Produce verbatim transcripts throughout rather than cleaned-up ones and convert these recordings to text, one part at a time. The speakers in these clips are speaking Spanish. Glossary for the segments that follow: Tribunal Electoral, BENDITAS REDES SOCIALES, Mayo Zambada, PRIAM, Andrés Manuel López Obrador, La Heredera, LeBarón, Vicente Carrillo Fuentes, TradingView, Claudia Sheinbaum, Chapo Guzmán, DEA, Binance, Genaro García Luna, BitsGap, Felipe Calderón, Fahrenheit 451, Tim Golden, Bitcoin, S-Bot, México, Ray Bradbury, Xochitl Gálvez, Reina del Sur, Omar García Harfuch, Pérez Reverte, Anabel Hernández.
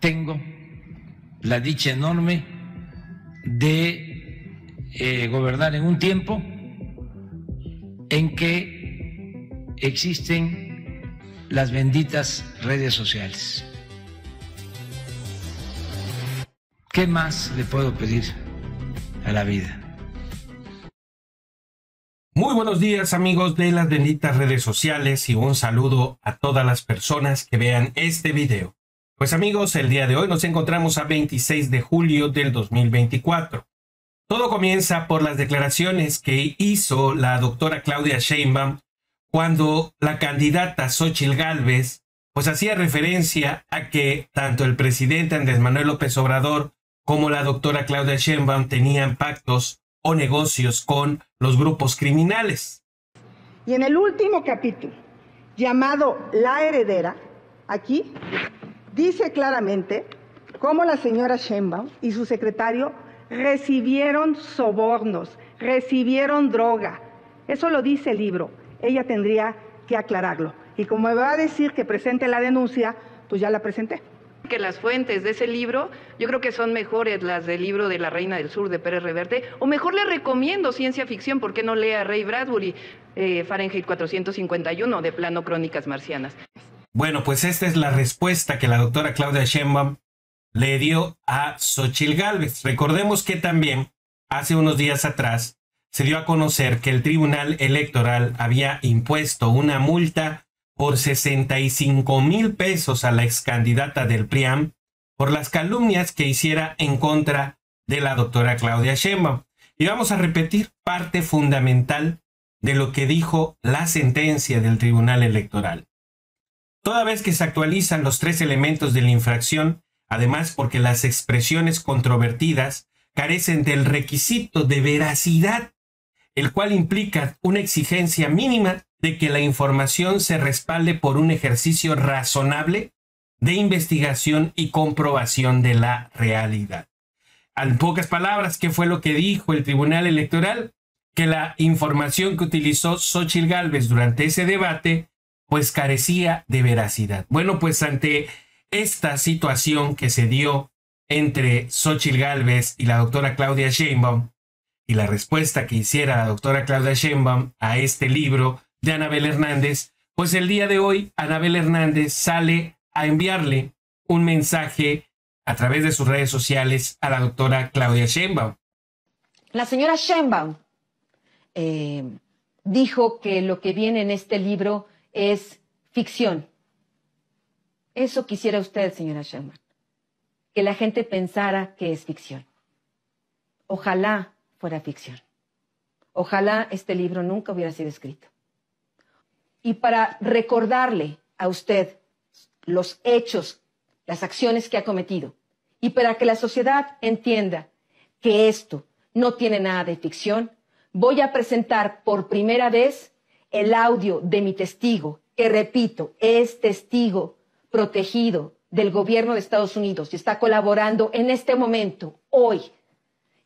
tengo la dicha enorme de eh, gobernar en un tiempo en que existen las benditas redes sociales. ¿Qué más le puedo pedir a la vida? Muy buenos días, amigos de las benditas redes sociales, y un saludo a todas las personas que vean este video. Pues amigos, el día de hoy nos encontramos a veintiséis de julio del dos mil veinticuatro. Todo comienza por las declaraciones que hizo la doctora Claudia Sheinbaum cuando la candidata Xochitl Gálvez pues hacía referencia a que tanto el presidente Andrés Manuel López Obrador como la doctora Claudia Sheinbaum tenían pactos o negocios con los grupos criminales. Y en el último capítulo, llamado La Heredera, aquí dice claramente cómo la señora Sheinbaum y su secretario recibieron sobornos, recibieron droga. Eso lo dice el libro. Ella tendría que aclararlo. Y como me va a decir que presente la denuncia, pues ya la presenté. Que las fuentes de ese libro, yo creo que son mejores las del libro de La Reina del Sur de Pérez Reverte, o mejor le recomiendo ciencia ficción, ¿por qué no lea Ray Bradbury, eh, Fahrenheit cuatrocientos cincuenta y uno, de plano Crónicas Marcianas? Bueno, pues esta es la respuesta que la doctora Claudia Sheinbaum le dio a Xochitl Gálvez. Recordemos que también hace unos días atrás se dio a conocer que el Tribunal Electoral había impuesto una multa por sesenta y cinco mil pesos a la excandidata del PRIAM por las calumnias que hiciera en contra de la doctora Claudia Sheinbaum. Y vamos a repetir parte fundamental de lo que dijo la sentencia del Tribunal Electoral. Toda vez que se actualizan los tres elementos de la infracción, además porque las expresiones controvertidas carecen del requisito de veracidad, el cual implica una exigencia mínima de que la información se respalde por un ejercicio razonable de investigación y comprobación de la realidad. En pocas palabras, ¿qué fue lo que dijo el Tribunal Electoral? Que la información que utilizó Xochitl Gálvez durante ese debate pues carecía de veracidad. Bueno, pues ante esta situación que se dio entre Xochitl Gálvez y la doctora Claudia Sheinbaum, y la respuesta que hiciera la doctora Claudia Sheinbaum a este libro de Anabel Hernández, pues el día de hoy Anabel Hernández sale a enviarle un mensaje a través de sus redes sociales a la doctora Claudia Sheinbaum. La señora Sheinbaum eh, dijo que lo que viene en este libro es ficción. Eso quisiera usted, señora Sheinbaum, que la gente pensara que es ficción. Ojalá fuera ficción. Ojalá este libro nunca hubiera sido escrito. Y para recordarle a usted los hechos, las acciones que ha cometido, y para que la sociedad entienda que esto no tiene nada de ficción, voy a presentar por primera vez el audio de mi testigo, que repito, es testigo protegido del gobierno de Estados Unidos y está colaborando en este momento, hoy,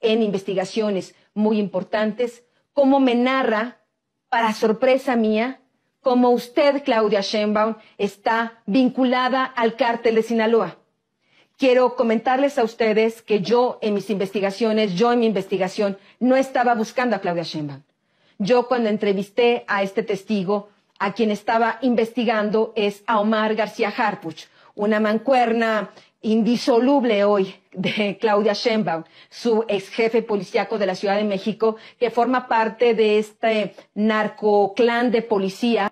en investigaciones muy importantes, como me narra, para sorpresa mía, como usted, Claudia Sheinbaum, está vinculada al cártel de Sinaloa. Quiero comentarles a ustedes que yo en mis investigaciones, yo en mi investigación, no estaba buscando a Claudia Sheinbaum. Yo cuando entrevisté a este testigo, a quien estaba investigando es a Omar García Harfuch, una mancuerna indisoluble hoy de Claudia Sheinbaum, su ex jefe policíaco de la Ciudad de México, que forma parte de este narcoclán de policía.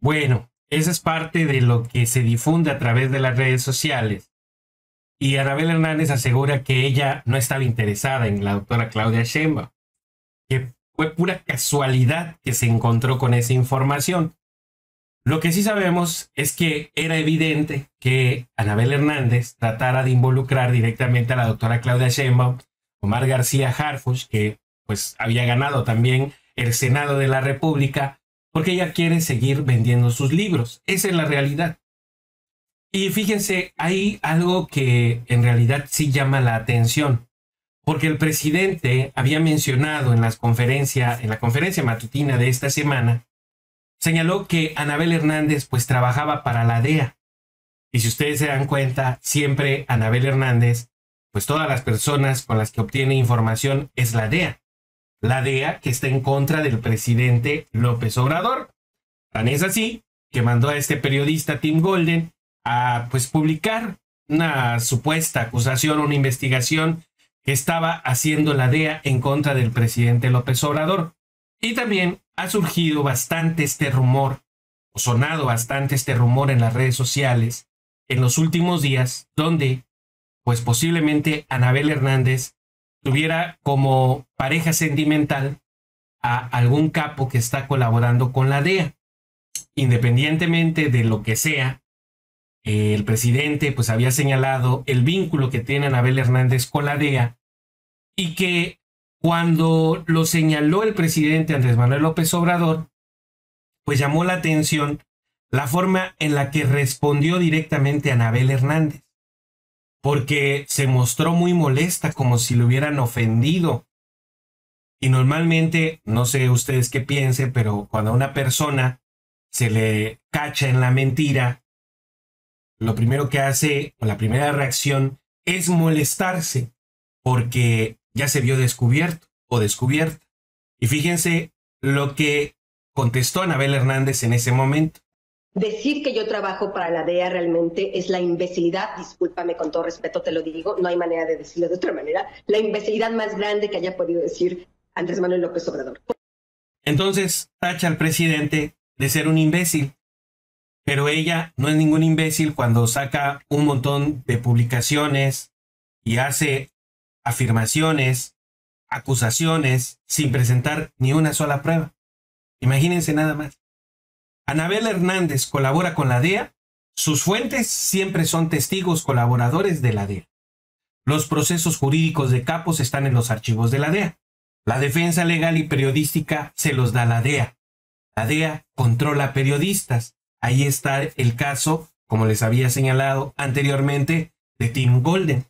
Bueno, esa es parte de lo que se difunde a través de las redes sociales. Y Anabel Hernández asegura que ella no estaba interesada en la doctora Claudia Sheinbaum, que fue pura casualidad que se encontró con esa información. Lo que sí sabemos es que era evidente que Anabel Hernández tratara de involucrar directamente a la doctora Claudia Sheinbaum, Omar García Harfuch, que pues había ganado también el Senado de la República, porque ella quiere seguir vendiendo sus libros. Esa es la realidad. Y fíjense, hay algo que en realidad sí llama la atención, porque el presidente había mencionado en, las conferencia, en la conferencia matutina de esta semana, señaló que Anabel Hernández pues trabajaba para la D E A Y si ustedes se dan cuenta, siempre Anabel Hernández, pues todas las personas con las que obtiene información es la D E A. La D E A que está en contra del presidente López Obrador. Tan es así que mandó a este periodista Tim Golden a pues publicar una supuesta acusación, una investigación que estaba haciendo la D E A en contra del presidente López Obrador. Y también ha surgido bastante este rumor, o sonado bastante este rumor en las redes sociales en los últimos días, donde pues posiblemente Anabel Hernández tuviera como pareja sentimental a algún capo que está colaborando con la D E A. Independientemente de lo que sea, el presidente pues había señalado el vínculo que tiene Anabel Hernández con la D E A, y que cuando lo señaló el presidente Andrés Manuel López Obrador, pues llamó la atención la forma en la que respondió directamente a Anabel Hernández, porque se mostró muy molesta, como si lo hubieran ofendido. Y normalmente, no sé ustedes qué piensen, pero cuando a una persona se le cacha en la mentira, lo primero que hace, o la primera reacción, es molestarse, porque ya se vio descubierto o descubierta. Y fíjense lo que contestó Anabel Hernández en ese momento. Decir que yo trabajo para la D E A realmente es la imbecilidad, discúlpame, con todo respeto te lo digo, no hay manera de decirlo de otra manera, la imbecilidad más grande que haya podido decir Andrés Manuel López Obrador. Entonces tacha al presidente de ser un imbécil, pero ella no es ningún imbécil cuando saca un montón de publicaciones y hace afirmaciones, acusaciones, sin presentar ni una sola prueba. Imagínense nada más. Anabel Hernández colabora con la D E A, sus fuentes siempre son testigos colaboradores de la D E A. Los procesos jurídicos de capos están en los archivos de la D E A. La defensa legal y periodística se los da la D E A. La D E A controla periodistas. Ahí está el caso, como les había señalado anteriormente, de Tim Golden.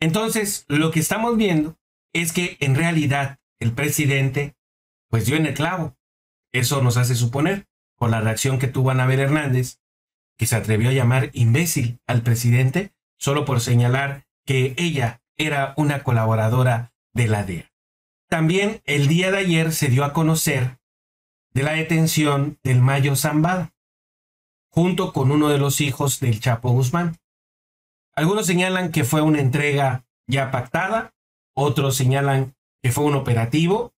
Entonces, lo que estamos viendo es que en realidad el presidente pues dio en el clavo. Eso nos hace suponer, por la reacción que tuvo Anabel Hernández, que se atrevió a llamar imbécil al presidente solo por señalar que ella era una colaboradora de la D E A. También el día de ayer se dio a conocer de la detención del Mayo Zambada, junto con uno de los hijos del Chapo Guzmán. Algunos señalan que fue una entrega ya pactada, otros señalan que fue un operativo,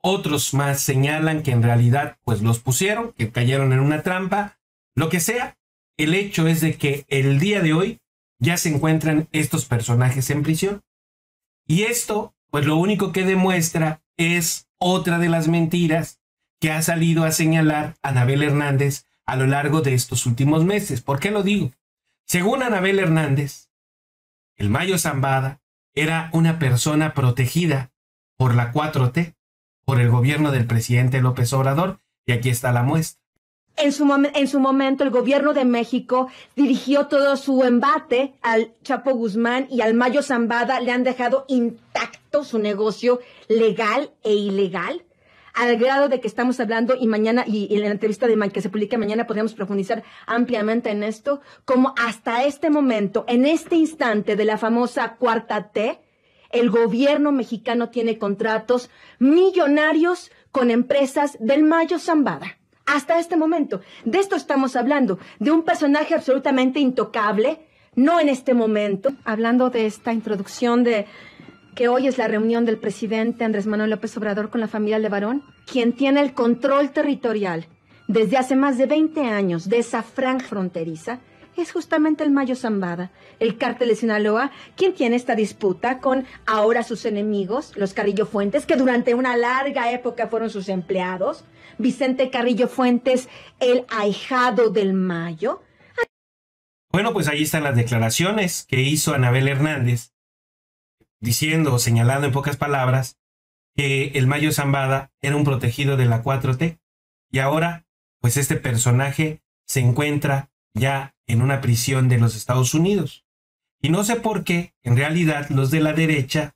otros más señalan que en realidad pues los pusieron, que cayeron en una trampa. Lo que sea, el hecho es de que el día de hoy ya se encuentran estos personajes en prisión. Y esto pues lo único que demuestra es otra de las mentiras que ha salido a señalar Anabel Hernández a lo largo de estos últimos meses. ¿Por qué lo digo? Según Anabel Hernández, el Mayo Zambada era una persona protegida por la cuatro T, por el gobierno del presidente López Obrador, y aquí está la muestra. En su, mom en su momento, el gobierno de México dirigió todo su embate al Chapo Guzmán y al Mayo Zambada. Le han dejado intacto su negocio legal e ilegal, al grado de que estamos hablando, y mañana, y, y en la entrevista de que se publica mañana, podríamos profundizar ampliamente en esto, como hasta este momento, en este instante de la famosa cuarta T, el gobierno mexicano tiene contratos millonarios con empresas del Mayo Zambada. Hasta este momento. De esto estamos hablando, de un personaje absolutamente intocable, no en este momento. Hablando de esta introducción de que hoy es la reunión del presidente Andrés Manuel López Obrador con la familia LeBarón, quien tiene el control territorial desde hace más de veinte años de esa franja fronteriza, es justamente el Mayo Zambada, el cártel de Sinaloa, quien tiene esta disputa con ahora sus enemigos, los Carrillo Fuentes, que durante una larga época fueron sus empleados. Vicente Carrillo Fuentes, el ahijado del Mayo. Bueno, pues ahí están las declaraciones que hizo Anabel Hernández, diciendo, o señalando en pocas palabras, que el Mayo Zambada era un protegido de la cuatro T. Y ahora, pues este personaje se encuentra ya en una prisión de los Estados Unidos. Y no sé por qué, en realidad, los de la derecha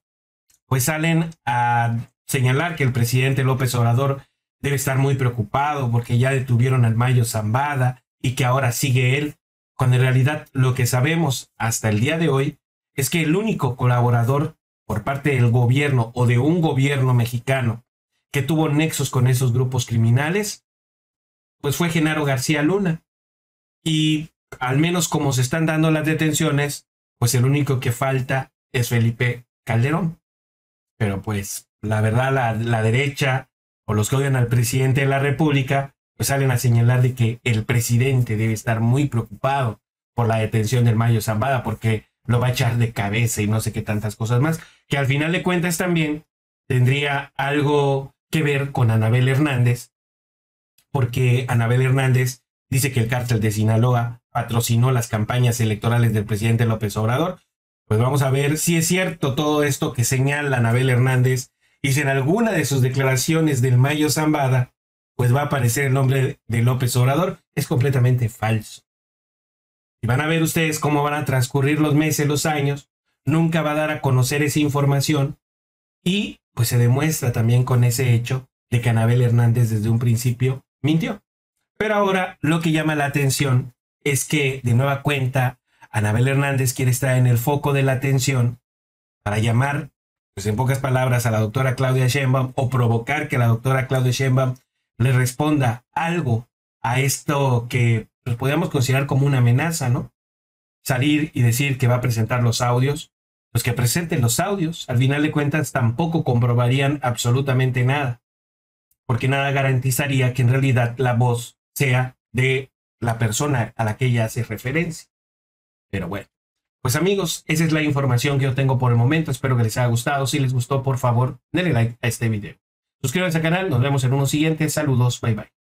pues salen a señalar que el presidente López Obrador debe estar muy preocupado porque ya detuvieron al Mayo Zambada y que ahora sigue él. cuando en realidad lo que sabemos hasta el día de hoy es que el único colaborador por parte del gobierno o de un gobierno mexicano que tuvo nexos con esos grupos criminales, pues fue Genaro García Luna. Y al menos como se están dando las detenciones, pues el único que falta es Felipe Calderón. Pero pues la verdad la, la derecha o los que odian al presidente de la República pues salen a señalar de que el presidente debe estar muy preocupado por la detención del Mayo Zambada porque lo va a echar de cabeza y no sé qué tantas cosas más, que al final de cuentas también tendría algo que ver con Anabel Hernández, porque Anabel Hernández dice que el cártel de Sinaloa patrocinó las campañas electorales del presidente López Obrador. Pues vamos a ver si es cierto todo esto que señala Anabel Hernández y si en alguna de sus declaraciones del Mayo Zambada pues va a aparecer el nombre de López Obrador. Es completamente falso. Y van a ver ustedes cómo van a transcurrir los meses, los años. Nunca va a dar a conocer esa información. Y pues se demuestra también con ese hecho de que Anabel Hernández desde un principio mintió. Pero ahora lo que llama la atención es que de nueva cuenta Anabel Hernández quiere estar en el foco de la atención para llamar, pues en pocas palabras, a la doctora Claudia Sheinbaum o provocar que la doctora Claudia Sheinbaum le responda algo a esto que pues, podríamos considerar como una amenaza, ¿no? Salir y decir que va a presentar los audios. Los que presenten los audios, al final de cuentas, tampoco comprobarían absolutamente nada, porque nada garantizaría que en realidad la voz sea de la persona a la que ella hace referencia. Pero bueno, pues amigos, esa es la información que yo tengo por el momento. Espero que les haya gustado. Si les gustó, por favor, denle like a este video. Suscríbanse al canal. Nos vemos en uno siguiente. Saludos. Bye, bye.